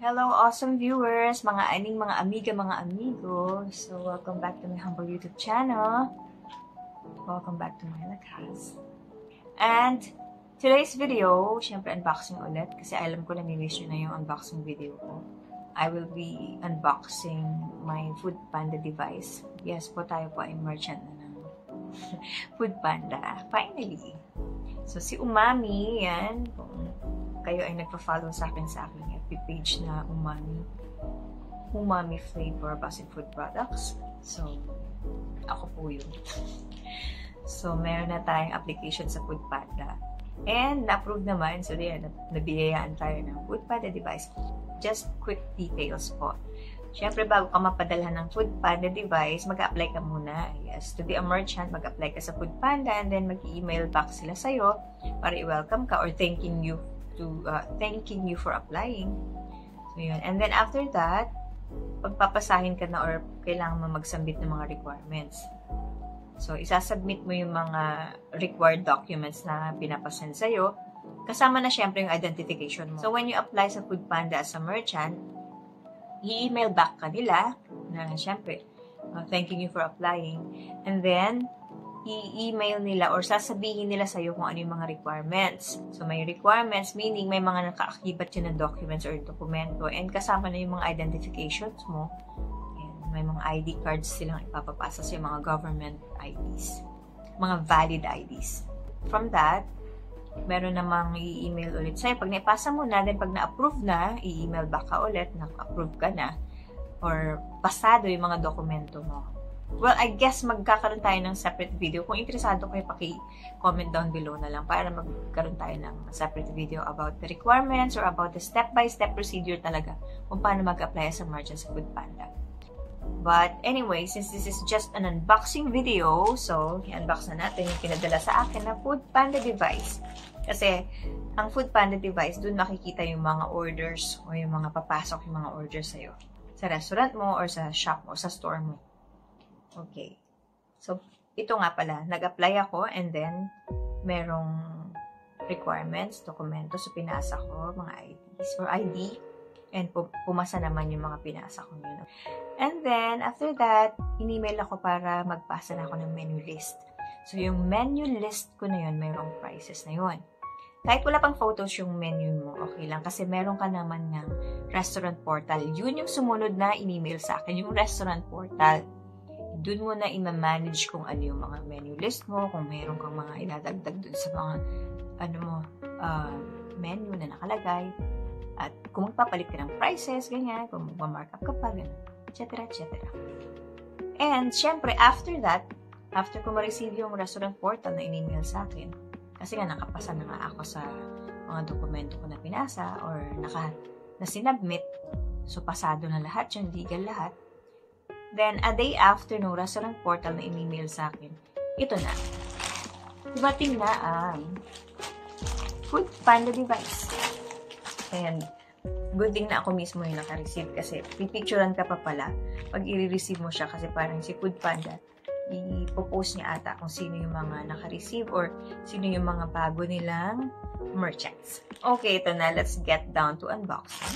Hello, awesome viewers, mga aning, mga amiga, mga amigo. So, welcome back to my humble YouTube channel. Welcome back to my lakas. And today's video, syempre unboxing ulit kasi alam ko na may wish nyo na yung unboxing video ko. I will be unboxing my Food Panda device. Yes po, tayo po ay merchant na ng Food Panda. Finally! So, si Umami, yan, kung kayo ay nagpa-follow sa akin page na umami flavor basin food products. So, ako po yun. So, meron na tayong application sa Food Panda. And, na-approve naman. So, yan, nabiyayaan tayo ng Food Panda device. Just quick details po. Siyempre, bago ka mapadalhan ng Food Panda device, mag-apply ka muna. Yes, to be a merchant, mag-apply ka sa Food Panda and then mag-email back sila sa'yo para i-welcome ka or thanking you for applying. So, yun. And then after that, pagpapasahin ka na or kailangan mo mag-submit ng mga requirements. So, isasubmit mo yung mga required documents na pinapasan sa'yo. Kasama na syempre yung identification mo. So, when you apply sa Food Panda as a merchant, i-email back ka nila na syempre, thanking you for applying. And then, i-email nila or sasabihin nila sa'yo kung ano yung mga requirements. So, may requirements, meaning may mga nakaakibat yun ng documents or dokumento and kasama na yung mga identifications mo. And may mga ID cards silang ipapapasa sa mga government IDs. Mga valid IDs. From that, meron namang i-email ulit sa'yo. Pag naipasa mo na, then pag na-approve na, i-email back ka ulit, na-approve ka na or pasado yung mga dokumento mo. Well, I guess magkakaroon tayo ng separate video. Kung interesado kayo, paki-comment down below na lang para magkaroon tayo ng separate video about the requirements or about the step-by-step procedure talaga kung paano mag-apply as a merchant sa Food Panda. But anyway, since this is just an unboxing video, so i-unbox na natin yung pinadala sa akin na Food Panda device. Kasi ang Food Panda device, dun makikita yung mga orders o yung mga papasok yung mga orders sa'yo. Sa restaurant mo or sa shop mo, sa store mo. Okay. So, ito nga pala. Nag-apply ako and then merong requirements, dokumento. So, pinasa ko mga IDs or ID and pumasa naman yung mga pinasa ko. Yun. And then, after that, in-email ako para magpasa na ako ng menu list. So, yung menu list ko na yun, merong prices na yun. Kahit wala pang photos yung menu mo, okay lang. Kasi meron ka naman ng restaurant portal. Yun yung sumunod na in-email sa akin, yung restaurant portal. Doon mo na i-manage kung ano yung mga menu list mo, kung mayroon kang mga idadagdag doon sa mga ano mo, menu na nakalagay. At kung magpapalit ka ng prices, ganyan, kung magmamarkup ka pa, ganyan, etc. etc. And, syempre, after that, after ko ma-receive yung restaurant portal na in-email sa akin, kasi nga nakapasa na nga ako sa mga dokumento ko na pinasa or na sinubmit, so pasado na lahat yun, legal lahat. Then, a day after nung restaurant portal na in-email sa akin, ito na. Dumating na ang Food Panda device. And, good thing na ako mismo yung nakareceive kasi pipicturan ka pa pala pag i-receive mo siya kasi parang si Food Panda, ipopost niya ata kung sino yung mga nakareceive or sino yung mga bago nilang merchants. Okay, ito na. Let's get down to unboxing.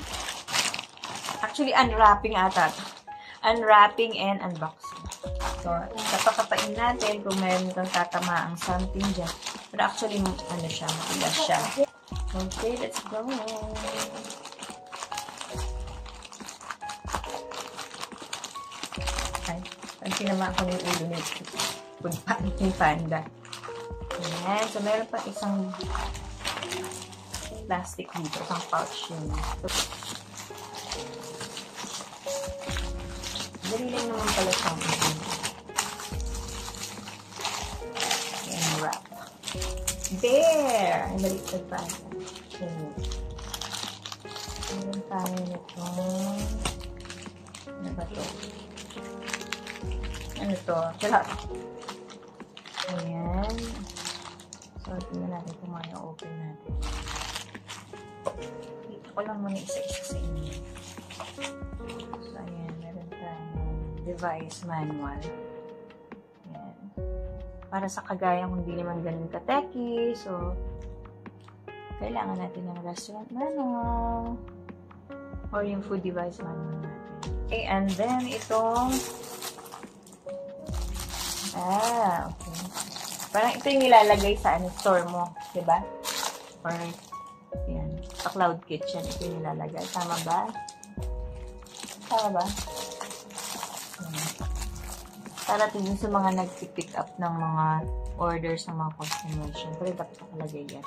Actually, unwrapping ata ito. Unwrapping and unboxing. So, kapakapain natin kung meron itong tatamaang something dyan. But actually, ano siya, matigas siya. Okay, let's go. Ay, ang tinamaan ko ng ulo ng Food Panda. Ayan, so meron pa isang plastic dito, isang pouch yun. Daliling naman pala siyang wrap. There! Ang baliktad pa. Meron tayo na ito. Ano ba ito? Ano ito? Salat. Ayan. So, tingnan natin kung ano open natin. Dito ko lang muna isa-isa sa inyo. So, ayan. Device manual. Ayan. Para sa kagaya kung hindi naman ganun kateki, so kailangan natin ng restaurant manual. or yung food device manual natin. Okay, and then itong okay. Parang ito yung ilalagay sa store mo, diba? Or, yan, sa Cloud Kitchen, ito yung ilalagay. Tama ba? Tama ba? Para tingin sa mga nag-pick up ng mga orders ng mga customers. Siyempre, dapat nakalagay yan.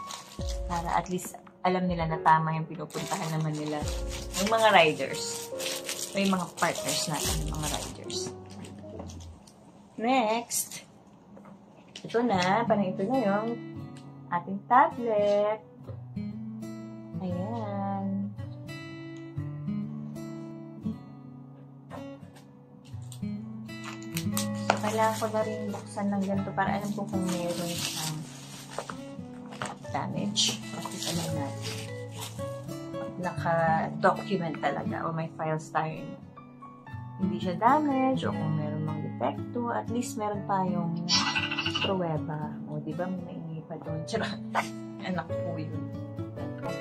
Para at least alam nila na tama yung pinupuntahan naman nila. Yung mga riders. O yung mga partners natin, yung mga riders. Next, ito na. Parang ito na yung ating tablet. Ayan. Kailangan ko na rin buksan ng ganito para alam ko kung meron siyang damage. Kasi alam natin. Naka-document talaga o may files tayo. Hindi siya damage o kung meron mang defecto. At least meron tayong pruweba. O diba may naingi pa doon. Charot. Anak po yun.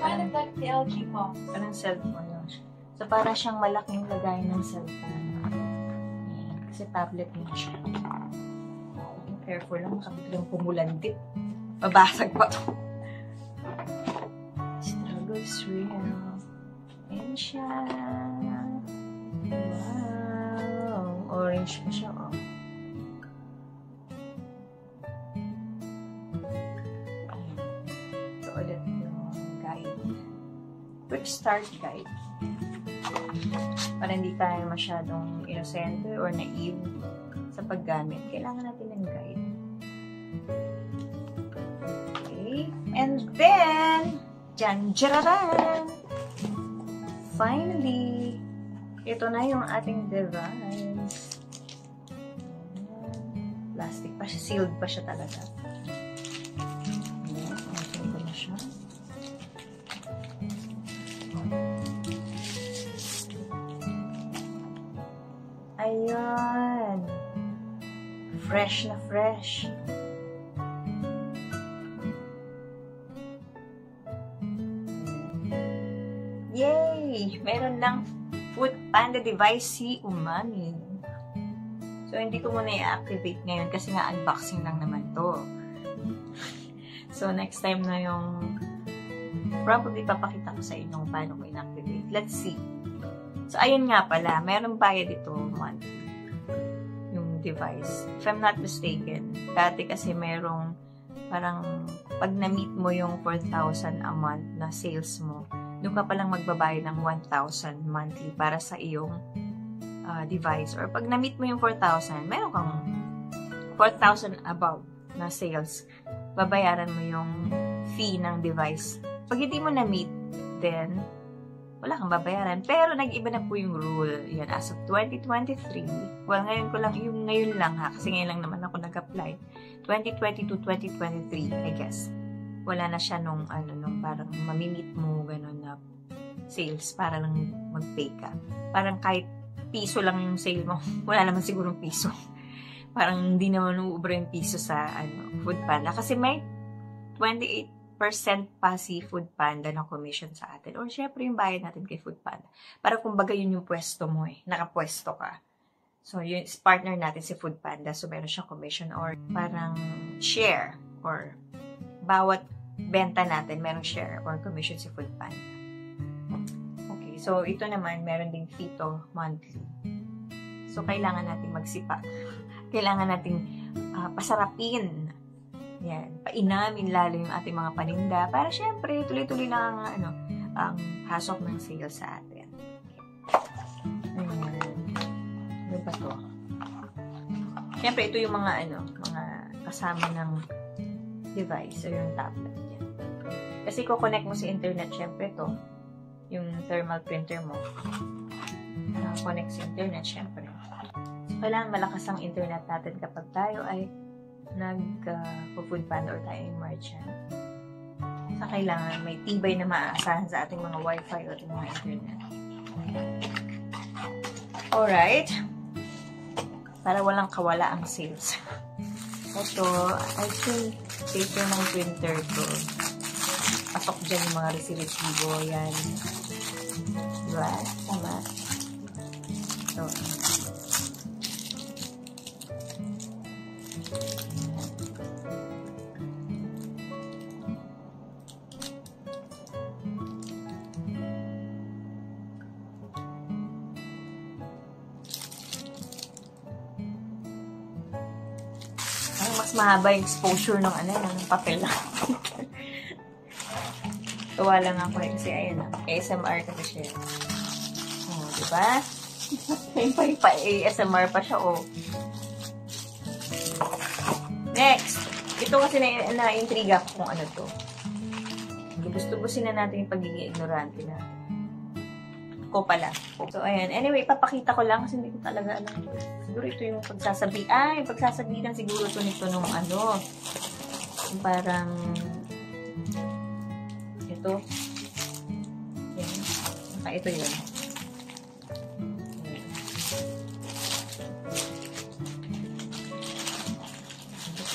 Parang like the LG mo. Parang cellphone yun. So para siyang malaking lagay ng cellphone. Kasi tablet mo siya. Careful lang, makapit lang pumulandit. Mabasag pa ito. Struggle is real. Ayan siya. Wow. Orange na siya, oh. Ito ulit yung guide. Quick start guide. Para hindi tayo masyadong inosente or naive sa paggamit. Kailangan natin ng guide. Okay. And then, jan-jararan! Finally, ito na yung ating device. Plastic pa siya. Sealed pa siya talaga. Ayan. Ito na siya. Ayan. Fresh na fresh. Yay! Meron ng Food Panda device si Umami. So, hindi ko muna i-activate ngayon kasi nga unboxing lang naman to. So, next time na yung probably papakita ko sa inyo paano ko in-activate. Let's see. So, ayun nga pala. Meron bayad ito month. Yung device. If I'm not mistaken, dati kasi merong parang pag na-meet mo yung 4,000 a month na sales mo, doon ka palang magbabayad ng 1,000 monthly para sa iyong device. Or pag na-meet mo yung 4,000, meron kang 4,000 above na sales. Babayaran mo yung fee ng device. Pag hindi mo na-meet, then wala kang babayaran. Pero nag-iba na po yung rule. Yan, as of 2023. Well, ngayon ko lang, yung ngayon lang ha, kasi ngayon lang naman ako nag-apply. 2022, 2023, I guess. Wala na siya nung, ano, nung parang mamimit mo, gano'n na sales para lang mag-pay ka. Parang kahit piso lang yung sale mo. Wala naman sigurong piso. Parang hindi naman uubra yung piso sa, ano, Food Panda. Kasi may 28% pa si Food Panda ng commission sa atin. Or syempre yung bayad natin kay Food Panda. Para kumbaga yun yung pwesto mo eh. Nakapwesto ka. So yung partner natin si Food Panda. So meron siyang commission or parang share or bawat benta natin meron share or commission si Food Panda. Okay. So ito naman meron ding fito monthly. So kailangan natin magsipa. Kailangan nating pasarapin. Yan, painamin lalo yung ating mga paninda para syempre tuloy-tuloy lang ano, ang hasok ng sales sa atin. Ano ba to? Syempre ito yung mga ano, mga kasama ng device o yung tablet. Yan. Kasi ko-connect mo sa internet syempre to, yung thermal printer mo. Connect sa internet syempre. So, kailangan malakas ang internet natin kapag tayo ay nag-food panda or tayo yung merchant. So, kailangan may tibay na maaasahan sa ating mga wifi o ating mga internet. Alright. Para walang kawala ang sales. Ito, I think paper ng printer to. Pasok dyan yung mga resibo. Yan. Diba? Tama. Ito. Mas mahaba yung exposure ng ano, ng papel na. Tuwa lang ako kasi ayun na. ASMR kasi siya. Oh, diba? Pa-ASMR pa siya, oh. Next! Ito kasi na-intriga ko kung ano to. Gusto-gusin na natin yung pagiging ignorante na. Ko pala. So, ayan. Anyway, papakita ko lang kasi hindi ko talaga alam. Siguro ito yung pagsasabi. Ay, pagsasabi lang siguro ito nito nung ano. Parang ito. Ayan. Saka ito yun.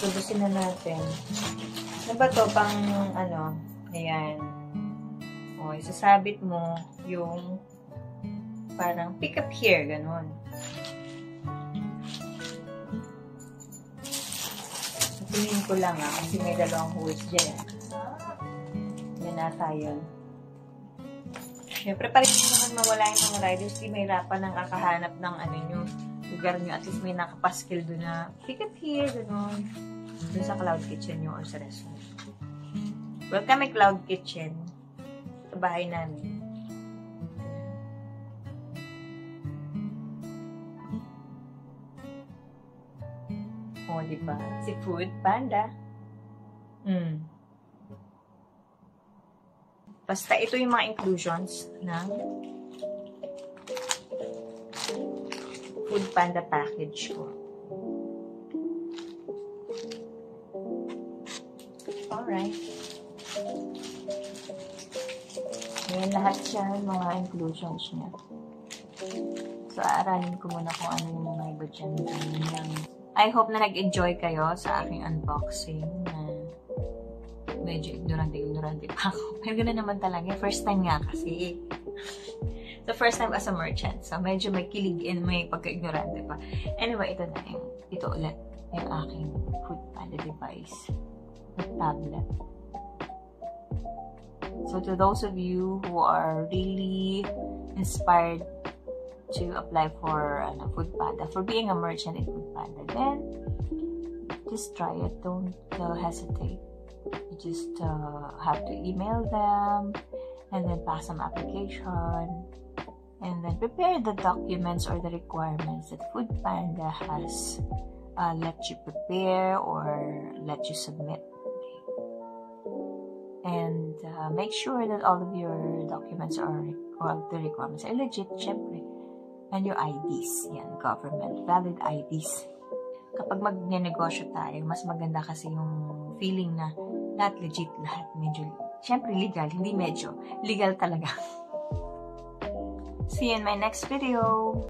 Tubusin na natin. Ano ba ito? Pang ano? Ayan. O, isasabit mo yung parang pick up here. Ganon. Tingin ko lang ah. Kasi may dalawang holes dyan. Yan nata yun. Siyempre, parito naman mawala yung mga riders. Di may hirapan ng kakahanap ng ano nyo. Lugar nyo. At least may nakapaskil doon na pick up here. Ganon. Doon sa Cloud Kitchen nyo or sa restaurant. Welcome to Cloud Kitchen. Sa bahay namin. O, oh, diba? Si Food Panda. Hmm. Basta ito yung mga inclusions ng Food Panda package ko. Alright. Ayan, lahat siya yung mga inclusions niya. So, aaralin ko muna kung ano yung mga iba dyan. I hope na nag-enjoy kayo sa aking unboxing. Medyo ignorante pa ako. Pero gano'n naman talaga. First time nga kasi. So, first time as a merchant. So, medyo may kilig and may pagka-ignorante pa. Anyway, ito na yung, ito ulit yung aking Food Panda device. Tablet. So, to those of you who are really inspired to apply for Food Panda, for being a merchant in Food Panda, then just try it. Don't hesitate. You just have to email them and then pass some application and then prepare the documents or the requirements that Food Panda has let you prepare or let you submit. And make sure that all of your documents are, or the requirements are legit, syempre. And your IDs, yan, government, valid IDs. Kapag magne-negosyo tayo, mas maganda kasi yung feeling na lahat legit, lahat medyo, syempre legal, hindi medyo, legal talaga. See you in my next video!